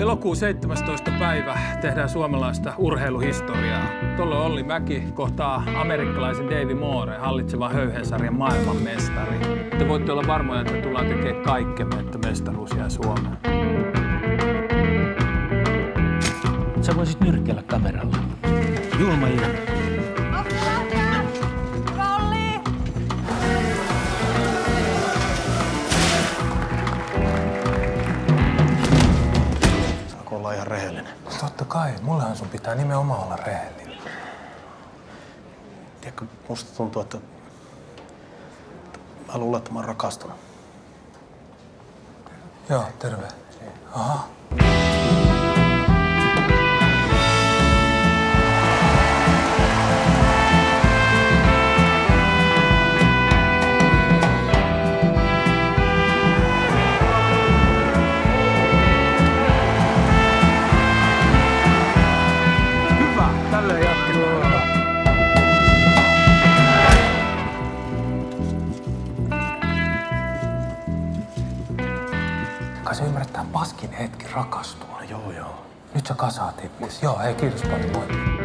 Elokuun 17. päivä tehdään suomalaista urheiluhistoriaa. Tuolloin Olli Mäki kohtaa amerikkalaisen Davey Moore, hallitseva höyhensarjan maailmanmestari. Te voitte olla varmoja, että tullaan tekemään kaikkemme, että mestaruus jää Suomeen. Sä voisit nyrkellä kameralla. Julma ilma. Olla ihan rehellinen. Totta kai. Mullehan sun pitää nimenomaan olla rehellinen. Tiedätkö, musta tuntuu, että mä luulen, että mä oon rakastunut. Joo, terve. Aha. Kai se ymmärtää paskin hetki rakastua. Joo, joo. Nyt sä kasaat itse. Joo, hei, kiitos paljon.